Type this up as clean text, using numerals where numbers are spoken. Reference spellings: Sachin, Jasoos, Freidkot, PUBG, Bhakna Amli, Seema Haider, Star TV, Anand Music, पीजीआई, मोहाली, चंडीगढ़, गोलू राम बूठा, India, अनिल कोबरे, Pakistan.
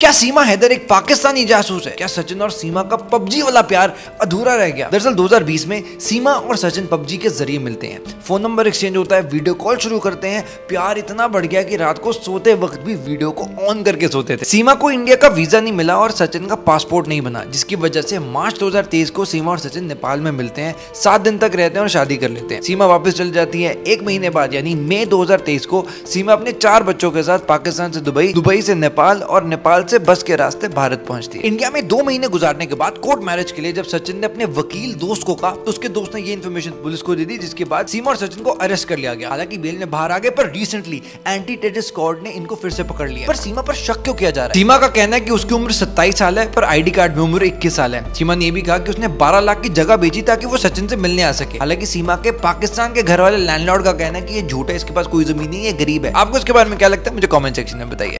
क्या सीमा हैदर एक पाकिस्तानी जासूस है? क्या सचिन और सीमा का पबजी वाला प्यार अधूरा रह गया? दरअसल 2020 में सीमा और सचिन पबजी के जरिए मिलते हैं, फोन नंबर एक्सचेंज होता है, वीडियो कॉल शुरू करते हैं। प्यार इतना बढ़ गया कि रात को सोते वक्त भी वीडियो को ऑन करके सोते थे। सीमा को इंडिया का वीजा नहीं मिला और सचिन का पासपोर्ट नहीं बना, जिसकी वजह से मार्च 2023 को सीमा और सचिन नेपाल में मिलते हैं, 7 दिन तक रहते हैं और शादी कर लेते हैं। सीमा वापस चली जाती है। 1 महीने बाद यानी मई 2023 को सीमा अपने 4 बच्चों के साथ पाकिस्तान से दुबई, दुबई से नेपाल और नेपाल से बस के रास्ते भारत पहुंचती है। इंडिया में 2 महीने गुजारने के बाद कोर्ट मैरिज के लिए जब सचिन ने अपने वकील दोस्त को कहा तो उसके दोस्त ने ये इन्फॉर्मेशन पुलिस को दे दी, जिसके बाद सीमा और सचिन को अरेस्ट कर लिया गया। हालांकि बेल में बाहर आ गए, पर रिसेंटली एंटी टेररिस्ट स्क्वाड ने इनको फिर से पकड़ लिया। पर सीमा पर शक क्यों किया जा रहा है? सीमा का कहना है कि उसकी उम्र 27 साल है, पर आईडी कार्ड में उम्र 21 साल है। सीमा ने यह भी कहा कि उसने 12 लाख की जगह बेची ताकि वो सचिन से मिलने आ सके। हालांकि सीमा के पाकिस्तान के घर वाले लैंडलॉर्ड का कहना है कि ये झूठ है, इसके पास कोई जमीन नहीं है, गरीब है। आपको इसके बारे में क्या लगता है? मुझे कॉमेंट सेक्शन में बताइए।